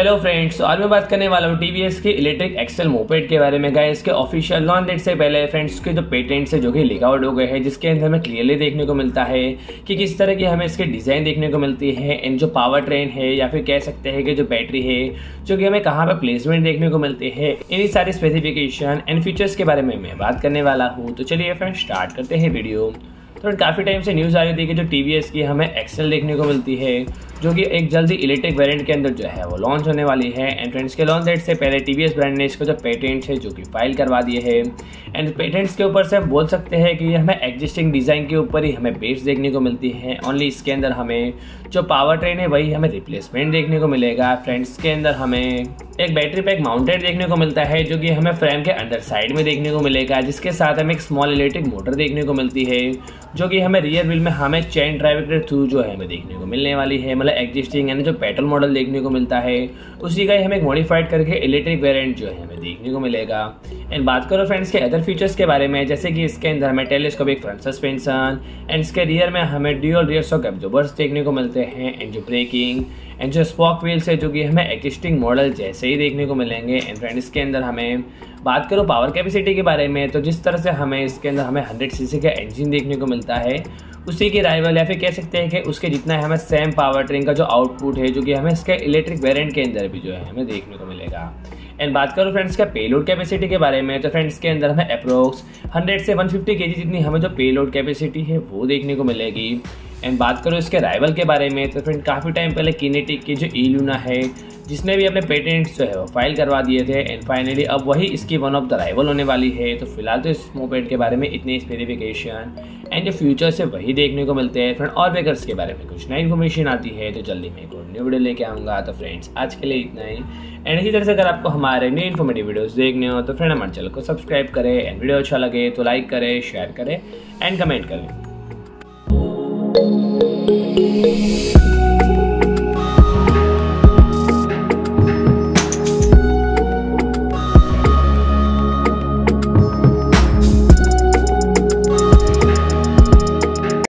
Hello friends, तो आज मैं बात करने वाला हूँ TVS के इलेक्ट्रिक एक्सेल मोपेड के बारे में। गाइस इसके ऑफिशियल लॉन्च डेट से पहले फ्रेंड्स के जो पेटेंट्स है जो कि लीक आउट हो गए हैं, जिसके अंदर हमें क्लियरली देखने को मिलता है कि किस तरह की हमें इसके डिज़ाइन देखने को मिलती है एंड जो पावर ट्रेन है या फिर कह सकते हैं कि जो बैटरी है जो कि हमें कहाँ पर प्लेसमेंट देखने को मिलती है, इन्हीं सारी स्पेसिफिकेशन एंड फीचर्स के बारे में मैं बात करने वाला हूँ। तो चलिए फ्रेंड्स स्टार्ट करते हैं वीडियो। तो काफ़ी टाइम से न्यूज़ आ रही थी कि जो TVS की हमें एक्सेल देखने को मिलती है जो कि एक जल्दी इलेक्ट्रिक वेरिएंट के अंदर जो है वो लॉन्च होने वाली है। एंड फ्रेंड्स के लॉन्च डेट से पहले TVS ब्रांड ने इसको जो पेटेंट्स है जो कि फाइल करवा दिए हैं। एंड पेटेंट्स के ऊपर से हम बोल सकते हैं कि हमें एग्जिस्टिंग डिज़ाइन के ऊपर ही हमें बेस देखने को मिलती है। ओनली इसके अंदर हमें जो पावर ट्रेन है वही हमें रिप्लेसमेंट देखने को मिलेगा। फ्रेंड्स के अंदर हमें एक बैटरी पैक माउंटेड देखने को मिलता है जो कि हमें फ्रेम के अंदर साइड में देखने को मिलेगा, जिसके साथ हमें एक स्मॉल इलेक्ट्रिक मोटर देखने को मिलती है जो कि हमें रियर व्हील में हमें चेन ड्राइव के थ्रू जो है हमें देखने को मिलने वाली है। मतलब एग्जिस्टिंग यानी जो पेट्रोल मॉडल देखने को मिलता है उसी का ही हमें मॉडिफाइड करके इलेक्ट्रिक वेरिएंट जो है हमें देखने को मिलेगा। एंड बात करो फ्रेंड्स के अदर फीचर्स के बारे में, जैसे कि इसके अंदर हमें टेलीस्कोपिक फ्रंट सस्पेंशन एंड इसके रियर में हमें ड्यूअल रियर शॉक एब्जॉर्बर्स देखने को मिलते हैं एंड जो ब्रेकिंग एंड जो स्पॉक व्हील्स है जो कि हमें एग्जिस्टिंग मॉडल जैसे ही देखने को मिलेंगे। एंड फ्रेंड इसके अंदर हमें बात करो पावर कैपेसिटी के बारे में, तो जिस तरह से हमें इसके अंदर हमें 100 सीसी का इंजन देखने को मिलता है उसी के राइवल या फिर कह सकते हैं कि उसके जितना है हमें सेम पावर ट्रेन का जो आउटपुट है जो कि हमें इसके इलेक्ट्रिक वेरिएंट के अंदर भी जो है हमें देखने को मिलेगा। एंड बात करो फ्रेंड्स का पेलोड कैपेसिटी के बारे में, तो फ्रेंड्स के अंदर हमें अप्रोक्स 100 से 150 kg जितनी हमें जो पेलोड कैपेसिटी है वो देखने को मिलेगी। एंड बात करो इसके राइवल के बारे में, तो फ्रेंड काफ़ी टाइम पहले किनेटिक की जो ई लूना है जिसने भी अपने पेटेंट्स जो है वो फाइल करवा दिए थे एंड फाइनली अब वही इसकी वन ऑफ द राइवल होने वाली है। तो फिलहाल तो इस मोपेड के बारे में इतनी स्पेसिफिकेशन एंड जो फ्यूचर्स है वही देखने को मिलते हैं। फ्रेंड और वेकर्स के बारे में कुछ नई इन्फॉर्मेशन आती है तो जल्दी मैं एक और न्यू वीडियो लेके आऊँगा। तो फ्रेंड्स आज के लिए इतना ही। एंड इसी तरह से अगर आपको हमारे न्यू इन्फॉर्मेटिव वीडियोज़ देखने हो तो फ्रेंड हमारे चैनल को सब्सक्राइब करें एंड वीडियो अच्छा लगे तो लाइक करें, शेयर करें एंड कमेंट करें।